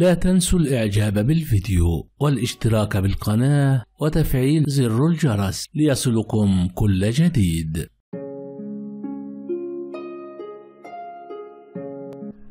لا تنسوا الاعجاب بالفيديو والاشتراك بالقناة وتفعيل زر الجرس ليصلكم كل جديد.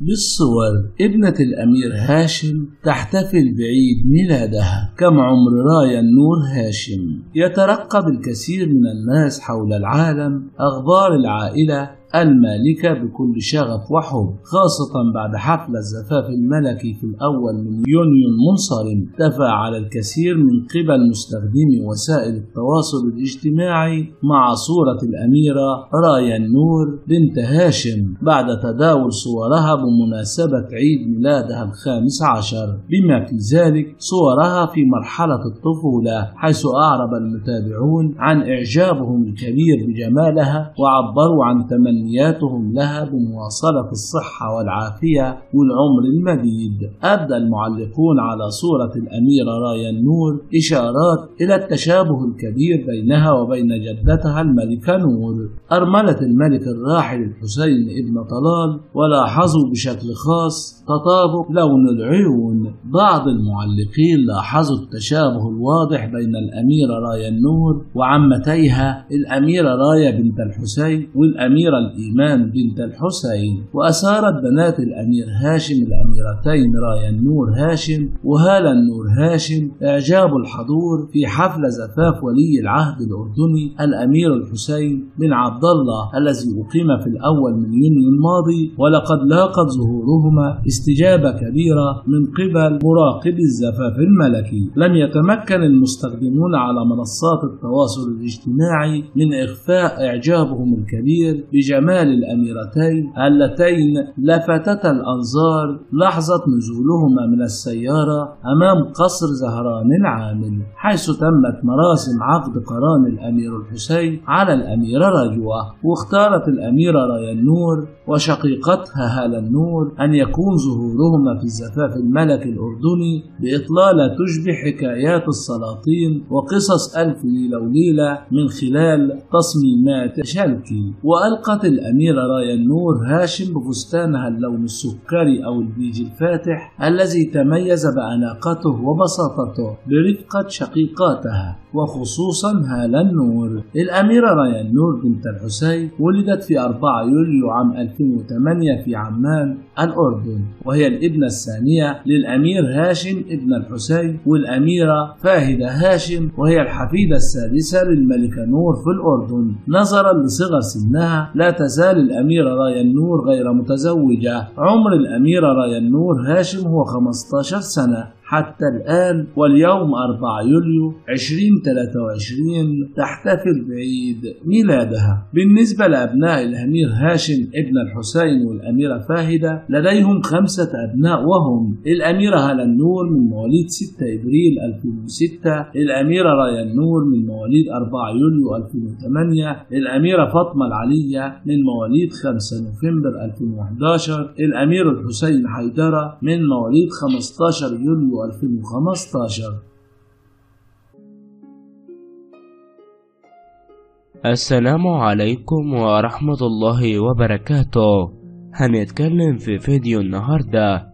بالصور ابنة الأمير هاشم تحتفل بعيد ميلادها. كم عمر راية النور هاشم؟ يترقب الكثير من الناس حول العالم أخبار العائلة المالكة بكل شغف وحب، خاصة بعد حفل الزفاف الملكي في الأول من يونيو المنصرم. تفاعل الكثير من قبل مستخدمي وسائل التواصل الاجتماعي مع صورة الأميرة راية النور بنت هاشم بعد تداول صورها بمناسبة عيد ميلادها ال15، بما في ذلك صورها في مرحلة الطفولة، حيث أعرب المتابعون عن إعجابهم الكبير بجمالها وعبروا عن تمنياتهم لها بمواصلة الصحة والعافية والعمر المديد. أبدى المعلقون على صورة الأميرة راية النور إشارات إلى التشابه الكبير بينها وبين جدتها الملكة نور. أرملت الملك الراحل الحسين ابن طلال ولاحظوا بشكل خاص تطابق لون العيون. بعض المعلقين لاحظوا التشابه الواضح بين الأميرة راية النور وعمتيها الأميرة راية بنت الحسين والأميرة الإيمان بنت الحسين، وأثارت بنات الأمير هاشم الأميرتين راية النور هاشم وهالة النور هاشم إعجاب الحضور في حفل زفاف ولي العهد الأردني الأمير الحسين بن عبد الله الذي أقيم في الأول من يونيو الماضي، ولقد لاقت ظهورهما استجابة كبيرة من قبل مراقبي الزفاف الملكي. لم يتمكن المستخدمون على منصات التواصل الاجتماعي من إخفاء إعجابهم الكبير بجمال الأميرتين اللتين لفتتا الأنظار لحظة نزولهما من السيارة أمام قصر زهران العامل، حيث تمت مراسم عقد قران الأمير الحسين على الأميرة رجوة. واختارت الأميرة راية النور وشقيقتها هالة النور أن يكون ظهورهما في الزفاف الملكي الأردني بإطلالة تشبه حكايات السلاطين وقصص ألف ليلة وليلة من خلال تصميمات شلكي. ألقت الأميرة راية النور هاشم بفستانها اللون السكري أو البيج الفاتح الذي تميز بأناقته وبساطته برفقة شقيقاتها وخصوصا هالة النور. الأميرة راية النور بنت الحسين ولدت في 4 يوليو عام 2008 في عمان الأردن، وهي الابنة الثانية للأمير هاشم ابن الحسين والأميرة فهدة هاشم، وهي الحفيدة السادسة للملكة نور في الأردن. نظرا لصغر سنها لا تزال الأميرة راية النور غير متزوجة. عمر الأميرة راية النور هاشم هو 15 سنة حتى الآن، واليوم 4 يوليو 2023 تحتفل بعيد ميلادها. بالنسبة لأبناء الأمير هاشم ابن الحسين والأميرة فاهدة لديهم 5 أبناء، وهم الأميرة هالة النور من مواليد 6 إبريل 2006، الأميرة راية النور من مواليد 4 يوليو 2008، الأميرة فاطمة العلية من مواليد 5 نوفمبر 2011، الأمير الحسين حيدرة من مواليد 15 يوليو 2015. السلام عليكم ورحمة الله وبركاته. هنتكلم في فيديو النهاردة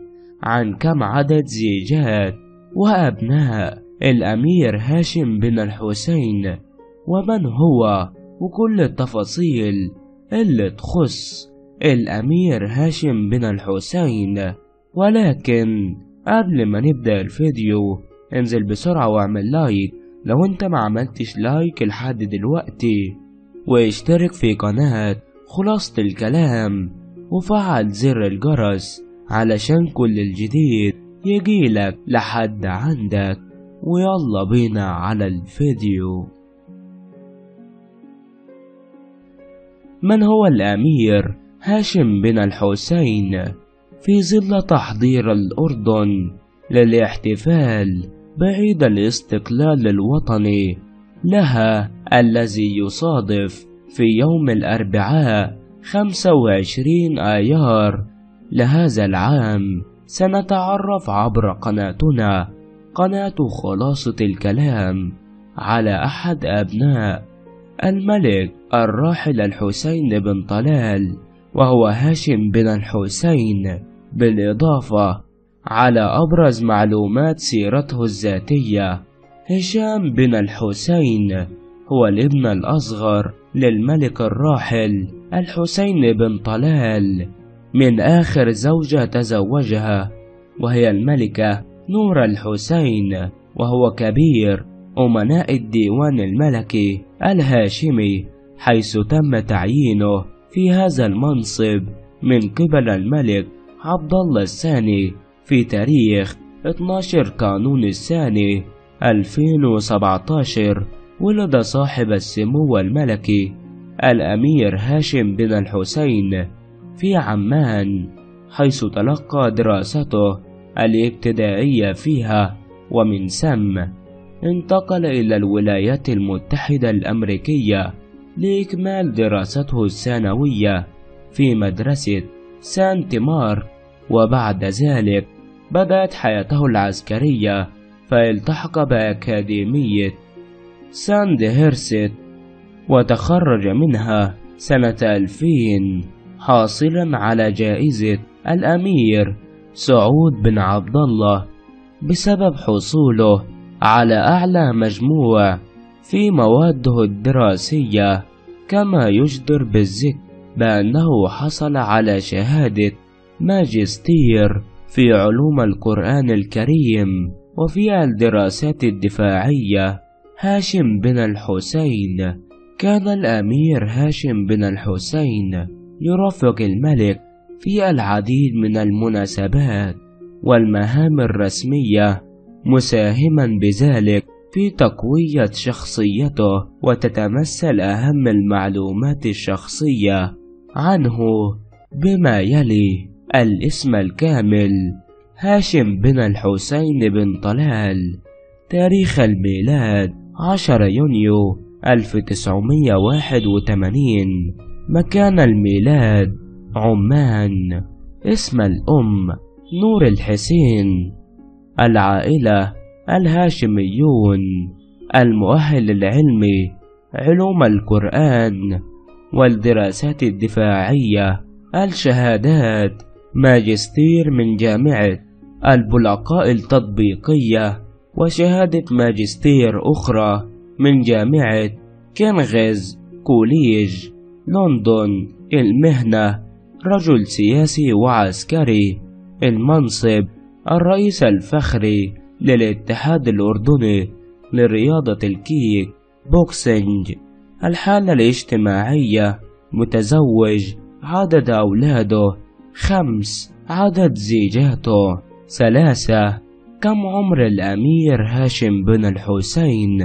عن كم عدد زيجات وأبناء الأمير هاشم بن الحسين ومن هو وكل التفاصيل اللي تخص الأمير هاشم بن الحسين. ولكن قبل ما نبدأ الفيديو انزل بسرعة واعمل لايك لو انت ما عملتش لايك لحد دلوقتي، واشترك في قناة خلاصة الكلام وفعل زر الجرس علشان كل الجديد يجيلك لحد عندك، ويلا بينا على الفيديو. من هو الأمير هاشم بن الحسين؟ في ظل تحضير الأردن للاحتفال بعيد الاستقلال الوطني لها الذي يصادف في يوم الأربعاء 25 آيار لهذا العام، سنتعرف عبر قناتنا قناة خلاصة الكلام على أحد أبناء الملك الراحل الحسين بن طلال وهو هاشم بن الحسين، بالإضافة على أبرز معلومات سيرته الذاتية. هشام بن الحسين هو الابن الأصغر للملك الراحل الحسين بن طلال من آخر زوجة تزوجها وهي الملكة نور الحسين، وهو كبير أمناء الديوان الملكي الهاشمي، حيث تم تعيينه في هذا المنصب من قبل الملك عبدالله الثاني في تاريخ 12 كانون الثاني 2017. ولد صاحب السمو الملكي الأمير هاشم بن الحسين في عمان، حيث تلقى دراسته الابتدائية فيها، ومن ثم انتقل إلى الولايات المتحدة الأمريكية لإكمال دراسته الثانوية في مدرسة سانت مارك، وبعد ذلك بدأت حياته العسكرية فالتحق بأكاديمية ساند هيرست وتخرج منها سنة 2000 حاصلا على جائزة الأمير سعود بن عبد الله بسبب حصوله على أعلى مجموع في مواده الدراسية. كما يجدر بالذكر بأنه حصل على شهادة ماجستير في علوم القرآن الكريم وفي الدراسات الدفاعية. هاشم بن الحسين كان الأمير هاشم بن الحسين يرافق الملك في العديد من المناسبات والمهام الرسمية، مساهما بذلك في تقوية شخصيته. وتتمثل أهم المعلومات الشخصية عنه بما يلي: الاسم الكامل هاشم بن الحسين بن طلال، تاريخ الميلاد 10 يونيو 1981، مكان الميلاد عمان، اسم الأم نور الحسين، العائلة الهاشميون، المؤهل العلمي علوم القرآن والدراسات الدفاعية، الشهادات ماجستير من جامعة البلقاء التطبيقية وشهادة ماجستير أخرى من جامعة كينغز كوليج لندن. المهنة: رجل سياسي وعسكري. المنصب: الرئيس الفخري للاتحاد الأردني لرياضة الكيك بوكسينج. الحالة الاجتماعية: متزوج، عدد أولاده 5، عدد زيجاته 3. كم عمر الأمير هاشم بن الحسين؟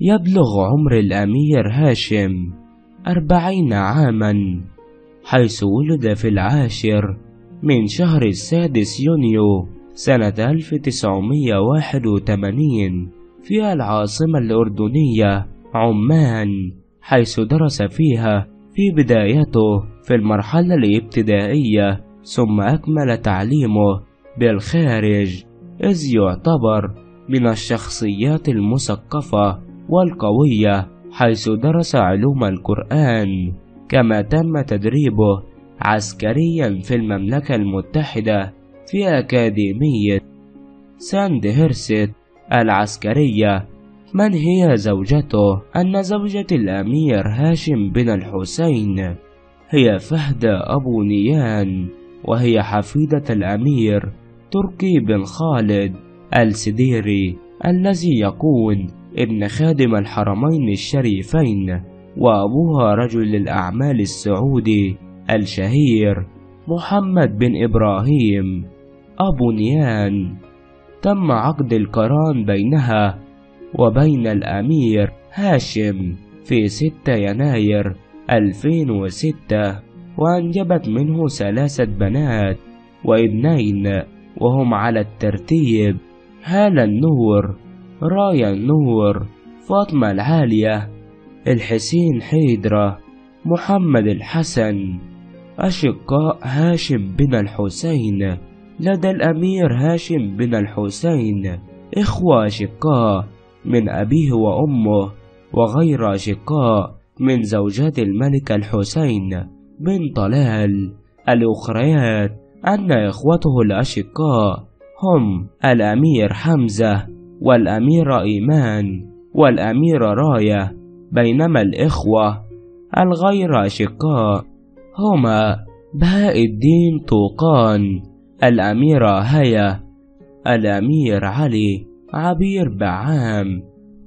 يبلغ عمر الأمير هاشم 40 عاما، حيث ولد في 10 من شهر 6 يونيو 1981 في العاصمة الأردنية عمان، حيث درس فيها في بدايته في المرحلة الابتدائية، ثم أكمل تعليمه بالخارج، إذ يعتبر من الشخصيات المثقفة والقوية، حيث درس علوم القرآن. كما تم تدريبه عسكريا في المملكة المتحدة في أكاديمية ساند هيرست العسكرية. من هي زوجته؟ أن زوجة الأمير هاشم بن الحسين هي فهدة أبو نيان، وهي حفيدة الأمير تركي بن خالد السديري الذي يكون ابن خادم الحرمين الشريفين، وأبوها رجل الأعمال السعودي الشهير محمد بن إبراهيم أبو نيان. تم عقد القران بينها وبين الأمير هاشم في 6 يناير 2006، وأنجبت منه 3 بنات وابنين، وهم على الترتيب: هالة النور، راية النور، فاطمة العالية، الحسين حيدرة، محمد الحسن. أشقاء هاشم بن الحسين: لدى الأمير هاشم بن الحسين إخوة أشقاء من أبيه وأمه، وغير أشقاء من زوجات الملك الحسين بن طلال الأخريات، أن إخوته الأشقاء هم الأمير حمزة والأميرة إيمان والأميرة راية، بينما الإخوة الغير أشقاء هما بهاء الدين طوقان، الأميرة هيا، الأمير علي، عبير بعام،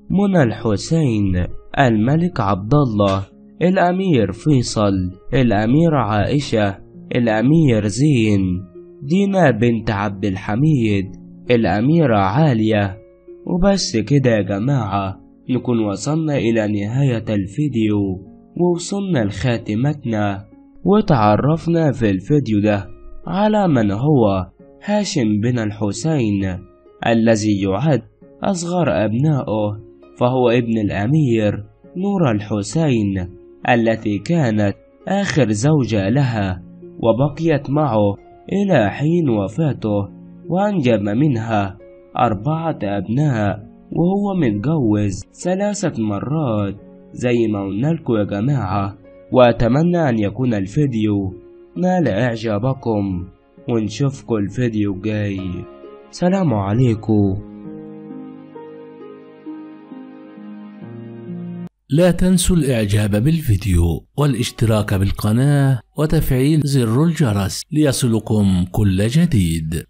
منى الحسين، الملك عبدالله، الأمير فيصل، الأميرة عائشة، الأمير زين، دينا بنت عبد الحميد، الأميرة عالية. وبس كده يا جماعة، نكون وصلنا إلى نهاية الفيديو ووصلنا لخاتمتنا، وتعرفنا في الفيديو ده على من هو هاشم بن الحسين الذي يعد أصغر أبنائه، فهو ابن الأمير نور الحسين التي كانت آخر زوجة لها، وبقيت معه إلى حين وفاته، وأنجب منها 4 أبناء، وهو متجوز 3 مرات زي ما قلنا لكم يا جماعة. وأتمنى أن يكون الفيديو نال إعجابكم، ونشوفكم الفيديو الجاي. سلام عليكم. لا تنسوا الإعجاب بالفيديو والاشتراك بالقناة وتفعيل زر الجرس ليصلكم كل جديد.